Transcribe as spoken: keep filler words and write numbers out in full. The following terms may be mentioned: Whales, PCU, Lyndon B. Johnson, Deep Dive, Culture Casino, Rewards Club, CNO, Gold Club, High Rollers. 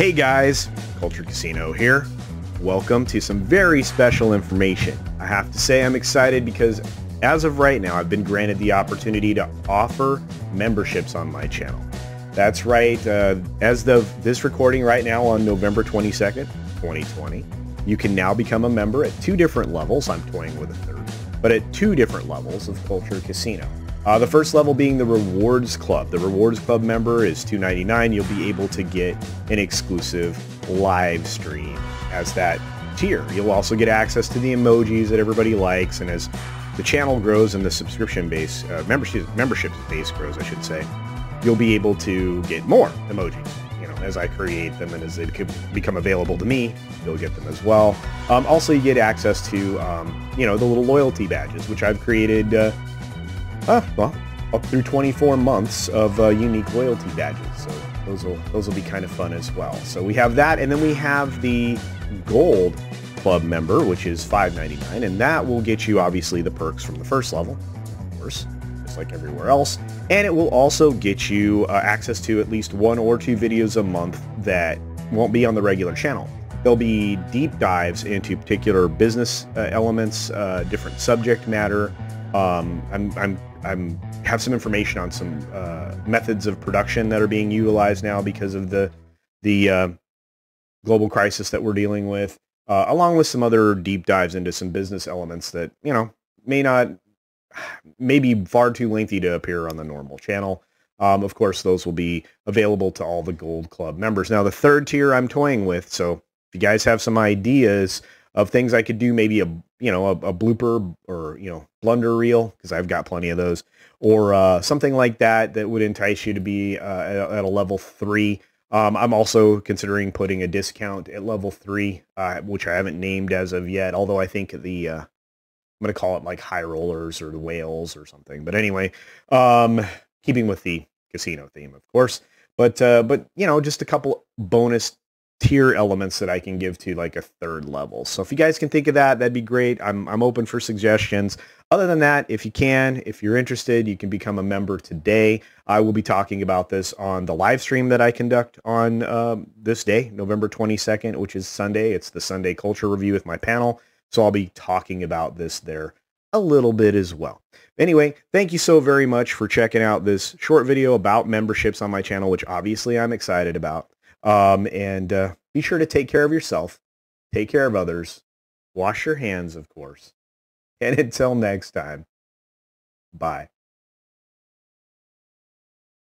Hey guys, Culture Casino here. Welcome to some very special information. I have to say I'm excited because as of right now, I've been granted the opportunity to offer memberships on my channel. That's right, uh, as of this recording right now on November twenty-second, twenty twenty, you can now become a member at two different levels. I'm toying with a third, but at two different levels of Culture Casino. Uh, the first level being the Rewards Club. The Rewards Club member is two ninety-nine. You'll be able to get an exclusive live stream as that tier. You'll also get access to the emojis that everybody likes, and as the channel grows and the subscription base, uh, membership, membership base grows, I should say, you'll be able to get more emojis. You know, as I create them and as they become available to me, you'll get them as well. Um, also, you get access to, um, you know, the little loyalty badges, which I've created uh, Uh, well, up through twenty-four months of uh, unique loyalty badges, so those will those will be kind of fun as well. So we have that, and then we have the Gold Club member, which is five ninety-nine, and that will get you obviously the perks from the first level, of course, just like everywhere else, and it will also get you uh, access to at least one or two videos a month that won't be on the regular channel. There'll be deep dives into particular business uh, elements, uh, different subject matter. Um, I'm, I'm, I'm have some information on some uh, methods of production that are being utilized now because of the the uh, global crisis that we're dealing with, uh, along with some other deep dives into some business elements that, you know, may not, may be far too lengthy to appear on the normal channel. Um, of course, those will be available to all the Gold Club members. Now, the third tier I'm toying with, so if you guys have some ideas of things I could do, maybe a, you know, a, a blooper or, you know, blunder reel, because I've got plenty of those, or uh, something like that that would entice you to be uh, at, a, at a level three. Um, I'm also considering putting a discount at level three, uh, which I haven't named as of yet, although I think the, uh, I'm going to call it like High Rollers or the Whales or something. But anyway, um, keeping with the casino theme, of course. But, uh, but you know, just a couple bonus tier elements that I can give to like a third level. So if you guys can think of that, that'd be great. I'm, I'm open for suggestions. Other than that, if you can, if you're interested, you can become a member today. I will be talking about this on the live stream that I conduct on um, this day, November twenty-second, which is Sunday. It's the Sunday Culture Review with my panel. So I'll be talking about this there a little bit as well. Anyway, thank you so very much for checking out this short video about memberships on my channel, which obviously I'm excited about. Um, and uh, be sure to take care of yourself, take care of others, wash your hands, of course. And until next time, bye.